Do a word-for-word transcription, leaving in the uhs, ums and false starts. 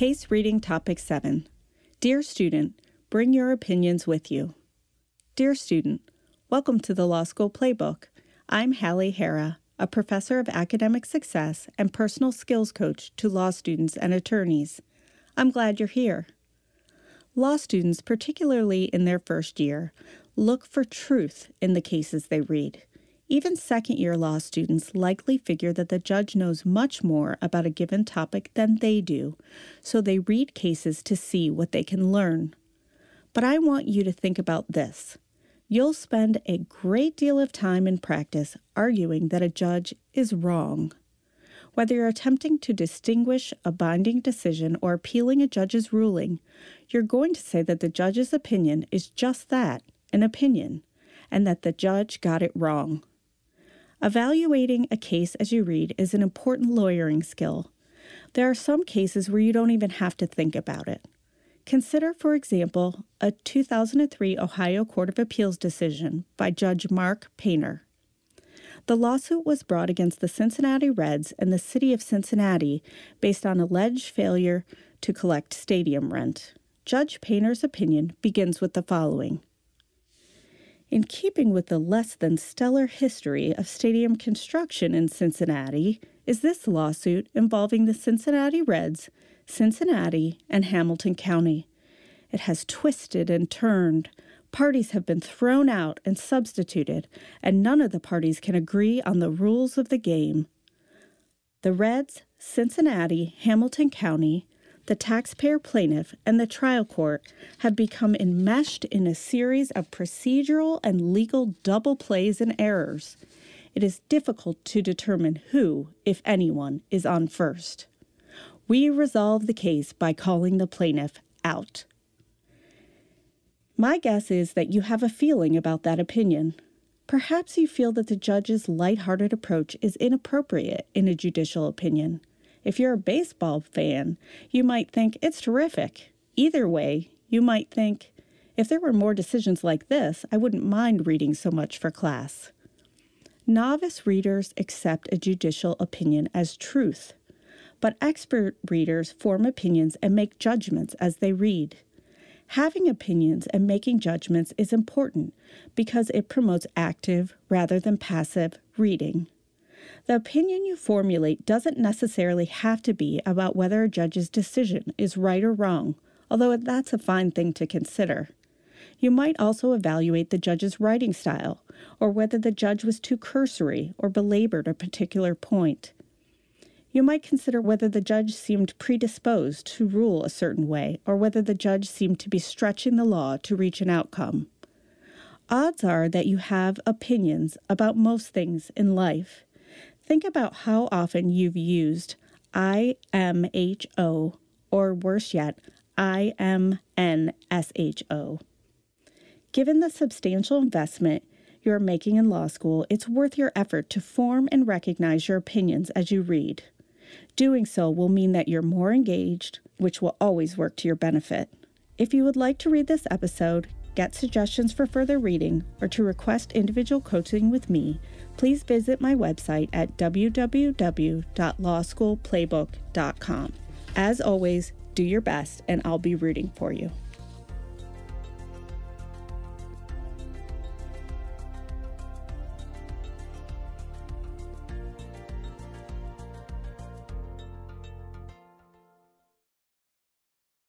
Case Reading Topic seven. Dear Student, Bring Your Opinions With You. Dear Student, Welcome to the Law School Playbook. I'm Halle Hara, a professor of academic success and personal skills coach to law students and attorneys. I'm glad you're here. Law students, particularly in their first year, look for truth in the cases they read. Even second-year law students likely figure that the judge knows much more about a given topic than they do, so they read cases to see what they can learn. But I want you to think about this. You'll spend a great deal of time in practice arguing that a judge is wrong. Whether you're attempting to distinguish a binding decision or appealing a judge's ruling, you're going to say that the judge's opinion is just that, an opinion, and that the judge got it wrong. Evaluating a case as you read is an important lawyering skill. There are some cases where you don't even have to think about it. Consider, for example, a two thousand three Ohio Court of Appeals decision by Judge Mark Painter. The lawsuit was brought against the Cincinnati Reds and the city of Cincinnati based on alleged failure to collect stadium rent. Judge Painter's opinion begins with the following. In keeping with the less-than-stellar history of stadium construction in Cincinnati is this lawsuit involving the Cincinnati Reds, Cincinnati, and Hamilton County. It has twisted and turned. Parties have been thrown out and substituted, and none of the parties can agree on the rules of the game. The Reds, Cincinnati, Hamilton County, the taxpayer plaintiff, and the trial court have become enmeshed in a series of procedural and legal double plays and errors. It is difficult to determine who, if anyone, is on first. We resolve the case by calling the plaintiff out. My guess is that you have a feeling about that opinion. Perhaps you feel that the judge's lighthearted approach is inappropriate in a judicial opinion. If you're a baseball fan, you might think, it's terrific. Either way, you might think, if there were more decisions like this, I wouldn't mind reading so much for class. Novice readers accept a judicial opinion as truth, but expert readers form opinions and make judgments as they read. Having opinions and making judgments is important because it promotes active rather than passive reading. The opinion you formulate doesn't necessarily have to be about whether a judge's decision is right or wrong, although that's a fine thing to consider. You might also evaluate the judge's writing style, or whether the judge was too cursory or belabored a particular point. You might consider whether the judge seemed predisposed to rule a certain way, or whether the judge seemed to be stretching the law to reach an outcome. Odds are that you have opinions about most things in life. Think about how often you've used I M H O, or worse yet, I M N S H O. Given the substantial investment you're making in law school, it's worth your effort to form and recognize your opinions as you read. Doing so will mean that you're more engaged, which will always work to your benefit. If you would like to read this episode, get suggestions for further reading, or to request individual coaching with me, please visit my website at w w w dot law school playbook dot com. As always, do your best, and I'll be rooting for you.